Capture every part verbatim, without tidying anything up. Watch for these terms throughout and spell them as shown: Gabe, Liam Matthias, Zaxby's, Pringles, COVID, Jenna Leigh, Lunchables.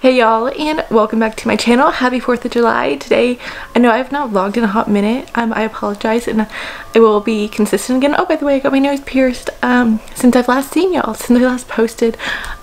Hey y'all, and welcome back to my channel. Happy fourth of July. Today, I know I have not vlogged in a hot minute. Um, I apologize, and I will be consistent again. Oh, by the way, I got my nose pierced um, since I've last seen y'all, since I last posted.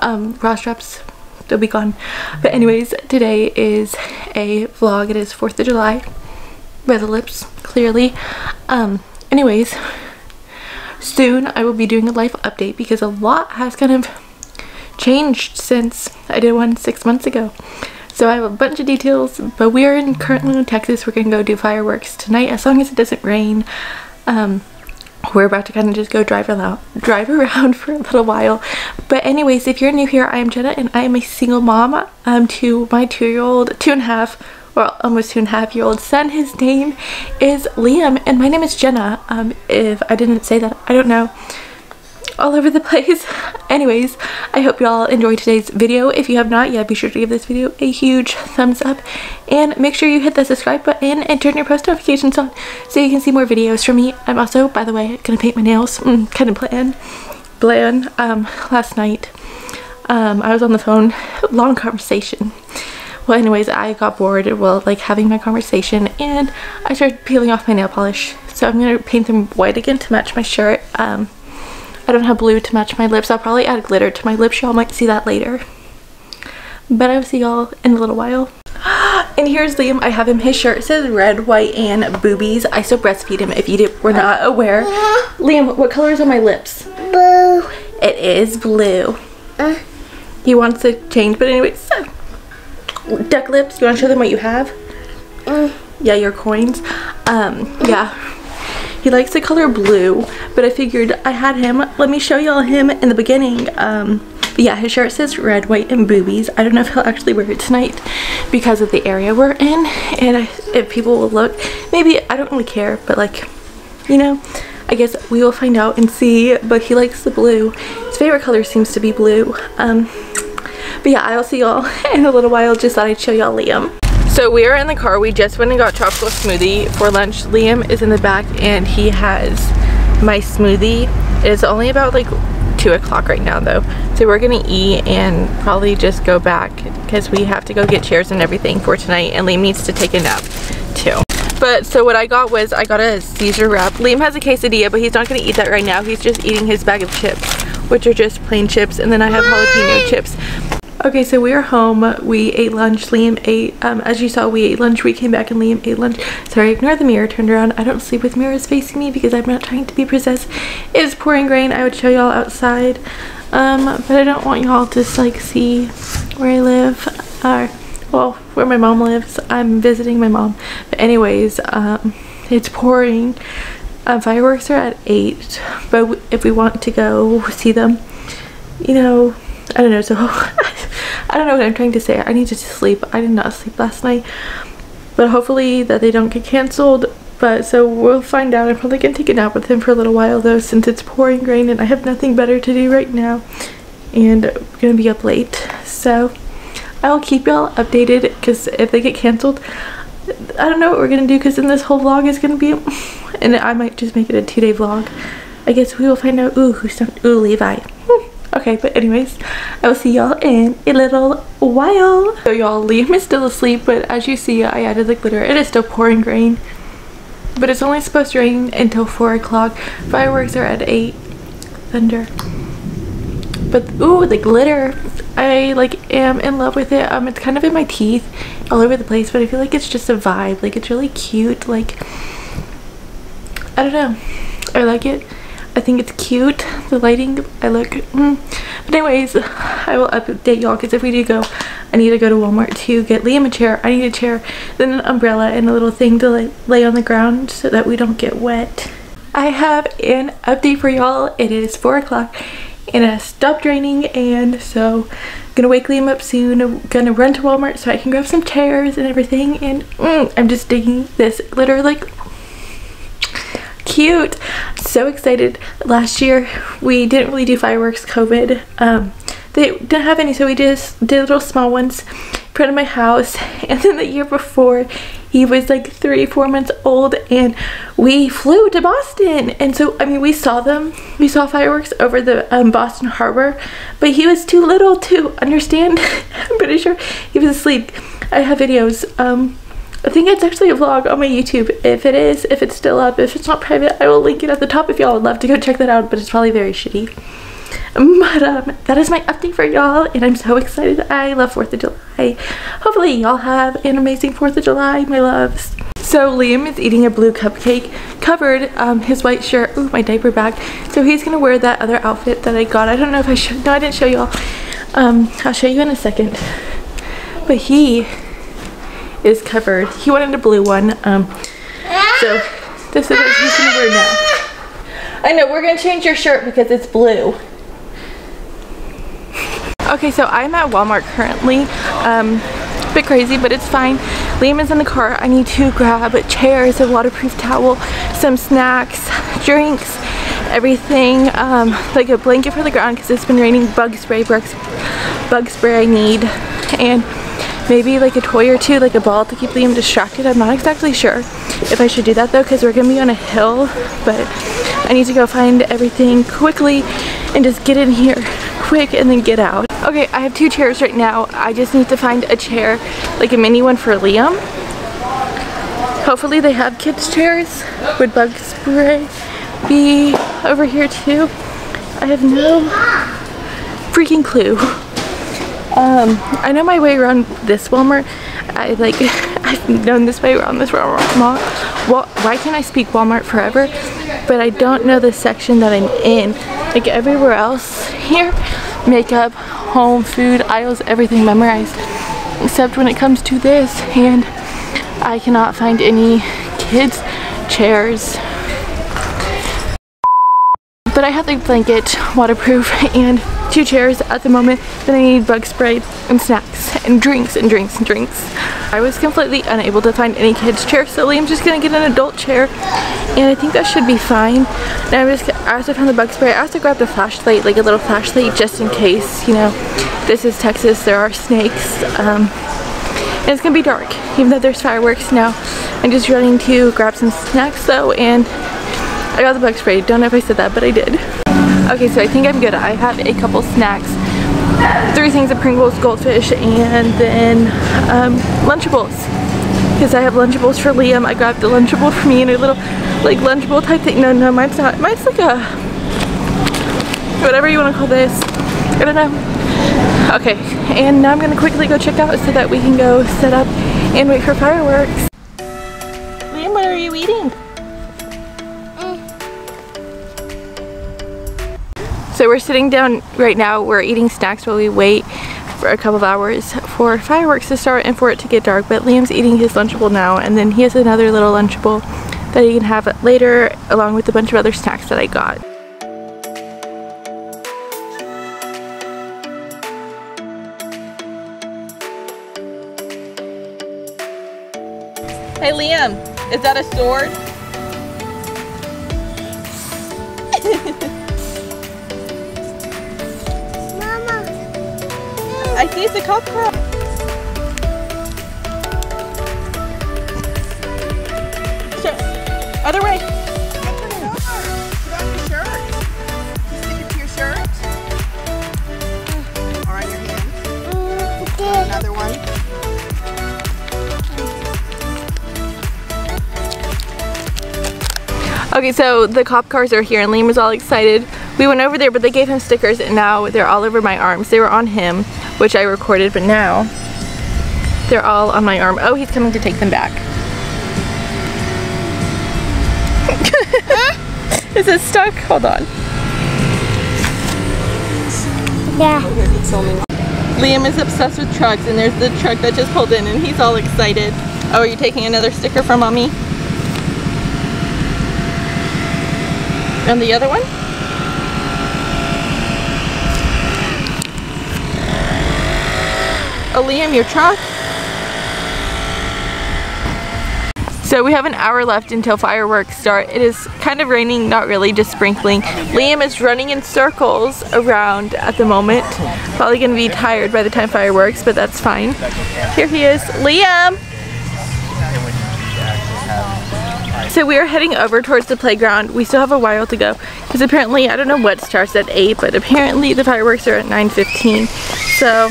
Um, bra straps, they'll be gone. But anyways, today is a vlog. It is fourth of July. By the lips, clearly. Um, anyways, soon I will be doing a life update because a lot has kind of changed since I did one six months ago. So I have a bunch of details, but we are in currently in Texas. We're gonna go do fireworks tonight as long as it doesn't rain. Um, we're about to kind of just go drive around, drive around for a little while. But anyways, if you're new here, I am Jenna and I am a single mom um, to my two-year-old, two and a half, well, almost two and a half year old son. His name is Liam and my name is Jenna. Um, if I didn't say that, I don't know. All over the place. Anyways, I hope y'all enjoyed today's video. If you have not yet, be sure to give this video a huge thumbs up and make sure you hit the subscribe button and turn your post notifications on so you can see more videos from me. I'm also, by the way, gonna paint my nails. Mm, kind of bland. Bland. Um, last night, um, I was on the phone. Long conversation. Well, anyways, I got bored while like having my conversation and I started peeling off my nail polish. So I'm gonna paint them white again to match my shirt. Um, I don't have blue to match my lips. I'll probably add glitter to my lips. Y'all might see that later. But I'll see y'all in a little while. And here's Liam. I have him. His shirt says red, white, and boobies. I still breastfeed him if you did, were not aware. Uh, Liam, what color is on my lips? Blue. It is blue. Uh, he wants to change, but anyways. So. Duck lips. You want to show them what you have? Uh, yeah, your coins. Um, yeah. He likes the color blue, but I figured I had him. Let me show y'all him in the beginning. Um, but yeah, his shirt says red, white, and boobies. I don't know if he'll actually wear it tonight because of the area we're in. And I, if people will look, maybe, I don't really care. But like, you know, I guess we will find out and see. But he likes the blue. His favorite color seems to be blue. Um, but yeah, I'll see y'all in a little while. Just thought I'd show y'all Liam. So we are in the car. We just went and got chocolate smoothie for lunch. Liam is in the back and he has my smoothie. It is only about like two o'clock right now though. So we're gonna eat and probably just go back because we have to go get chairs and everything for tonight and Liam needs to take a nap too. But so what I got was I got a Caesar wrap. Liam has a quesadilla but he's not gonna eat that right now. He's just eating his bag of chips, which are just plain chips, and then I have jalapeno chips. Okay, so we are home. We ate lunch. Liam ate, um, as you saw, we ate lunch. We came back and Liam ate lunch. Sorry, ignore the mirror. Turned around. I don't sleep with mirrors facing me because I'm not trying to be possessed. It is pouring rain. I would show y'all outside, um, but I don't want y'all to like see where I live or, well, where my mom lives. I'm visiting my mom. But anyways, um, it's pouring. Uh, fireworks are at eight, but if we want to go see them, you know, I don't know. So I don't know what I'm trying to say. I need to sleep. I did not sleep last night, but hopefully that they don't get canceled. But so we'll find out. I'm probably gonna take a nap with him for a little while though, since it's pouring rain and I have nothing better to do right now, and I'm gonna be up late. So I'll keep y'all updated because if they get canceled, I don't know what we're gonna do because then this whole vlog is gonna be, and I might just make it a two-day vlog. I guess we will find out. Ooh, who's done? Ooh, Levi. Hmm. Okay, but anyways, I will see y'all in a little while. So y'all, Liam is still asleep, but as you see, I added the glitter. It is still pouring rain, but it's only supposed to rain until four o'clock. Fireworks are at eight. Thunder. But, ooh, the glitter. I, like, am in love with it. Um, it's kind of in my teeth, all over the place, but I feel like it's just a vibe. Like, it's really cute. Like, I don't know. I like it. I think it's cute, the lighting. I look mm. But anyways, I will update y'all because if we do go, I need to go to Walmart to get Liam a chair. I need a chair, then an umbrella, and a little thing to like lay on the ground so that we don't get wet. I have an update for y'all. It is four o'clock and it stopped raining, and so I'm gonna wake Liam up soon. I'm gonna run to Walmart so I can grab some chairs and everything, and mm, I'm just digging this glitter. Like, cute. So excited. Last year we didn't really do fireworks, COVID, um they didn't have any, so we just did little small ones in front of my house, and then the year before He was like three, four months old, and we flew to Boston. And so, I mean, we saw them. We saw fireworks over the um, Boston Harbor, but he was too little to understand. I'm pretty sure he was asleep. I have videos. Um, I think it's actually a vlog on my YouTube. If it is, if it's still up, if it's not private, I will link it at the top if y'all would love to go check that out, but it's probably very shitty. But um, that is my update for y'all, and I'm so excited. I love fourth of July. Hopefully y'all have an amazing fourth of July, my loves. So Liam is eating a blue cupcake, covered um, his white shirt. Ooh, my diaper bag. So he's going to wear that other outfit that I got. I don't know if I should. No, I didn't show y'all. Um, I'll show you in a second. But he is covered. He wanted a blue one. Um, so this is what he's going to wear now. I know, we're going to change your shirt because it's blue. Okay, so I'm at Walmart currently. Um, a bit crazy, but it's fine. Liam is in the car. I need to grab chairs, a waterproof towel, some snacks, drinks, everything. Um, like a blanket for the ground because it's been raining, bug spray, bug spray I need, and maybe like a toy or two, like a ball to keep Liam distracted. I'm not exactly sure if I should do that though because we're going to be on a hill, but I need to go find everything quickly and just get in here quick and then get out. Okay, I have two chairs right now. I just need to find a chair, like a mini one for Liam. Hopefully they have kids' chairs. Would bug spray be over here too? I have no freaking clue. Um, I know my way around this Walmart. I like, I've known this way around this Walmart mall. Well, why can't I speak Walmart forever? But I don't know the section that I'm in. Like everywhere else here, makeup, home, food, aisles, everything memorized. Except when it comes to this, and I cannot find any kids' chairs. But I have the blanket, waterproof, and two chairs at the moment. Then I need bug spray and snacks and drinks and drinks and drinks. I was completely unable to find any kids' chair, so Liam's just gonna get an adult chair, and I think that should be fine. And I was, I also found the bug spray. I also grabbed a flashlight, like a little flashlight, just in case. You know, this is Texas. There are snakes, um, and it's gonna be dark, even though there's fireworks now. I'm just running to grab some snacks though, and I got the bug spray. Don't know if I said that, but I did. Okay, so I think I'm good. I have a couple snacks. Three things of Pringles, Goldfish, and then um, Lunchables. Because I have Lunchables for Liam. I grabbed a Lunchable for me and a little like Lunchable type thing. No, no, mine's not. Mine's like a, whatever you want to call this. I don't know. Okay, and now I'm going to quickly go check out so that we can go set up and wait for fireworks. Liam, what are you eating? So we're sitting down right now, we're eating snacks while we wait for a couple of hours for fireworks to start and for it to get dark, but Liam's eating his Lunchable now, and then he has another little Lunchable that he can have later along with a bunch of other snacks that I got. Hey Liam, is that a sword? I see it's a cockroach. Sure. Other way. Put on your shirt. Just stick it to your shirt. Or on your hand. Another one. Okay, so the cop cars are here and Liam is all excited. We went over there, but they gave him stickers and now they're all over my arms. They were on him, which I recorded, but now they're all on my arm. Oh, he's coming to take them back. Is it stuck? Hold on. Yeah. Liam is obsessed with trucks, and there's the truck that just pulled in, and he's all excited. Oh, are you taking another sticker from Mommy? And the other one? Oh, Liam, your truck. So we have an hour left until fireworks start. It is kind of raining, not really, just sprinkling. Liam is running in circles around at the moment. Probably gonna be tired by the time fireworks, but that's fine. Here he is, Liam. have. So we are heading over towards the playground. We still have a while to go because apparently, I don't know what's charged at eight, but apparently the fireworks are at nine fifteen. So.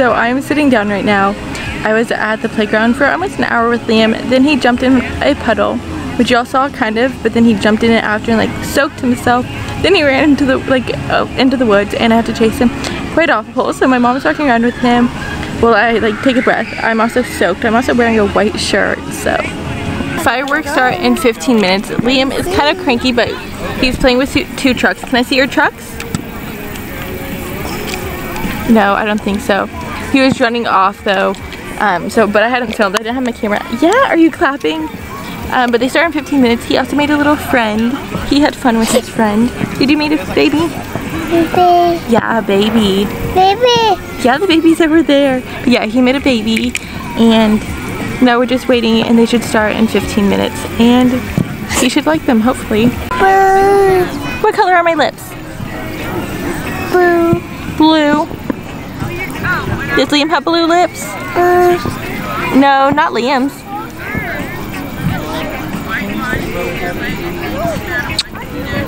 So I'm sitting down right now. I was at the playground for almost an hour with Liam, then he jumped in a puddle, which y'all saw kind of, but then he jumped in it after and like soaked himself. Then he ran into the like oh, into the woods and I had to chase him quite awful. So my mom's walking around with him while I like take a breath. I'm also soaked. I'm also wearing a white shirt, so. Fireworks start in fifteen minutes. Liam is kind of cranky, but he's playing with two trucks. Can I see your trucks? No, I don't think so. He was running off though, um, so but I hadn't filmed. I didn't have my camera. Yeah, are you clapping? Um, but they started in fifteen minutes. He also made a little friend. He had fun with his friend. Did you meet a baby? Baby. Yeah, baby. Baby. Yeah, the baby's over there. But yeah, he made a baby, and now we're just waiting, and they should start in fifteen minutes. And you should like them, hopefully. Blue. What color are my lips? Blue. Blue. Does Liam have blue lips? Uh, no, not Liam's.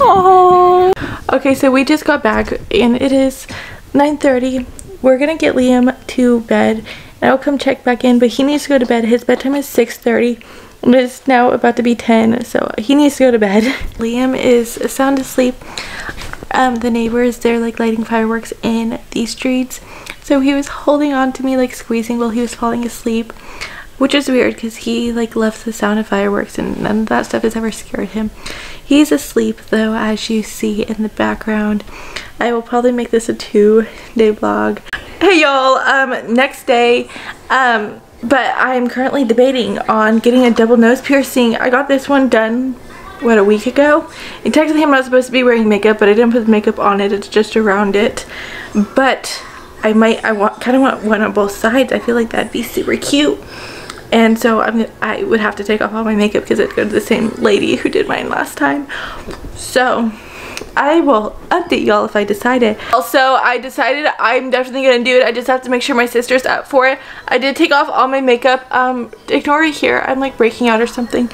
Oh. Okay, so we just got back and it is nine thirty. We're gonna get Liam to bed and I'll come check back in, but he needs to go to bed. His bedtime is six thirty and it's now about to be ten, so he needs to go to bed. Liam is sound asleep. Um, the neighbors, they're like lighting fireworks in the streets. So he was holding on to me, like squeezing while he was falling asleep, which is weird because he like loves the sound of fireworks and none of that stuff has ever scared him. He's asleep though, as you see in the background. I will probably make this a two day vlog. Hey y'all, um, next day, um, but I'm currently debating on getting a double nose piercing. I got this one done, what, a week ago? And technically I'm not supposed to be wearing makeup, but I didn't put the makeup on it, it's just around it. But I might, I want, kind of want one on both sides. I feel like that'd be super cute. And so I'm, I would have to take off all my makeup because it'd go to the same lady who did mine last time. So I will update y'all if I decide it. Also, I decided I'm definitely gonna do it. I just have to make sure my sister's up for it. I did take off all my makeup. Um, ignore it here. I'm like breaking out or something.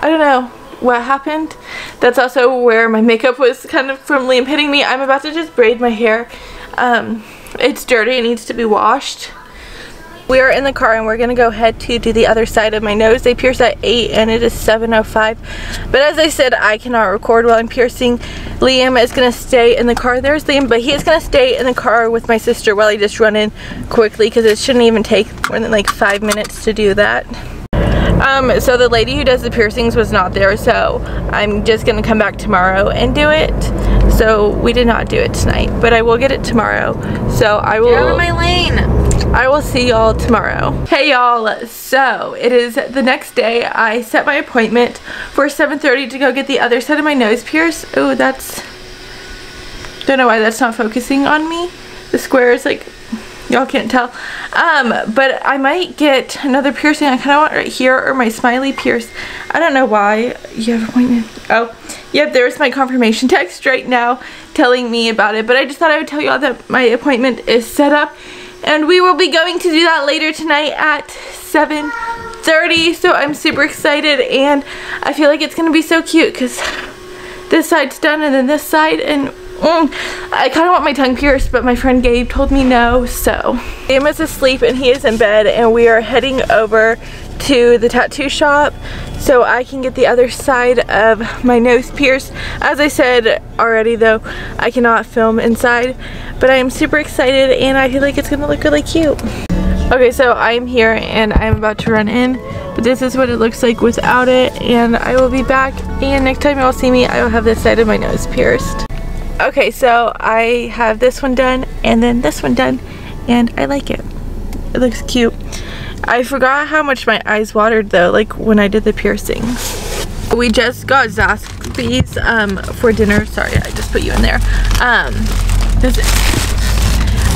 I don't know what happened. That's also where my makeup was kind of from Liam hitting me. I'm about to just braid my hair. Um... It's dirty, it needs to be washed. We are in the car and we're gonna go head to do the other side of my nose. They pierce at eight and it is seven oh five. But as I said, I cannot record while I'm piercing. Liam is gonna stay in the car. There's Liam, but he is gonna stay in the car with my sister while I just run in quickly because it shouldn't even take more than like five minutes to do that. Um, so the lady who does the piercings was not there, so I'm just gonna come back tomorrow and do it. So we did not do it tonight, but I will get it tomorrow. So I will- Get out of my lane! I will see y'all tomorrow. Hey y'all, so it is the next day. I set my appointment for seven thirty to go get the other side of my nose pierced. Oh, that's, don't know why that's not focusing on me. The square is like, y'all can't tell. Um, but I might get another piercing. I kinda want right here or my smiley pierce. I don't know why. You have an appointment. Oh. Yep, there's my confirmation text right now telling me about it, but I just thought I would tell y'all that my appointment is set up and we will be going to do that later tonight at seven thirty, so I'm super excited and I feel like it's going to be so cute because this side's done and then this side and mm, I kind of want my tongue pierced, but my friend Gabe told me no, so. Liam is asleep and he is in bed and we are heading over to the tattoo shop so I can get the other side of my nose pierced. As I said already though, I cannot film inside, but I am super excited and I feel like it's gonna look really cute. Okay, so I am here and I am about to run in, but this is what it looks like without it and I will be back, and next time you all see me I will have this side of my nose pierced. Okay, so I have this one done and then this one done and I like it. It looks cute. I forgot how much my eyes watered though, like when I did the piercings. We just got Zaxby's um, for dinner. Sorry, I just put you in there. Um, this,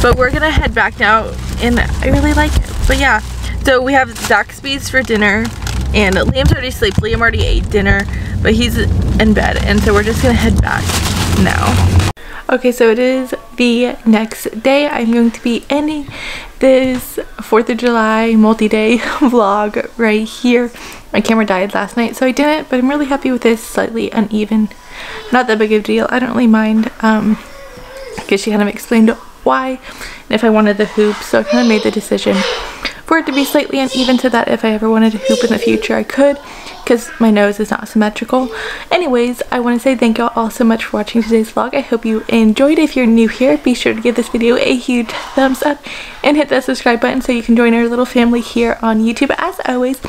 but we're gonna head back now, and I really like it. But yeah, so we have Zaxby's for dinner, and Liam's already asleep. Liam already ate dinner, but he's in bed, and so we're just gonna head back now. Okay, so it is the next day. I'm going to be ending this fourth of July multi-day vlog right here. My camera died last night, so I didn't, but I'm really happy with this. Slightly uneven, not that big of a deal. I don't really mind, um, because she kind of explained why, and if I wanted the hoop, so I kind of made the decision for it to be slightly uneven so that if I ever wanted to hoop in the future, I could, because my nose is not symmetrical. Anyways, I want to say thank y'all all so much for watching today's vlog. I hope you enjoyed. If you're new here, be sure to give this video a huge thumbs up and hit that subscribe button so you can join our little family here on YouTube. As always,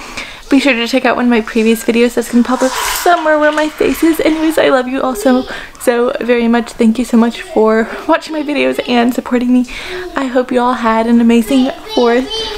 be sure to check out one of my previous videos that's going to pop up somewhere where my face is. Anyways, I love you all so, so very much. Thank you so much for watching my videos and supporting me. I hope you all had an amazing fourth.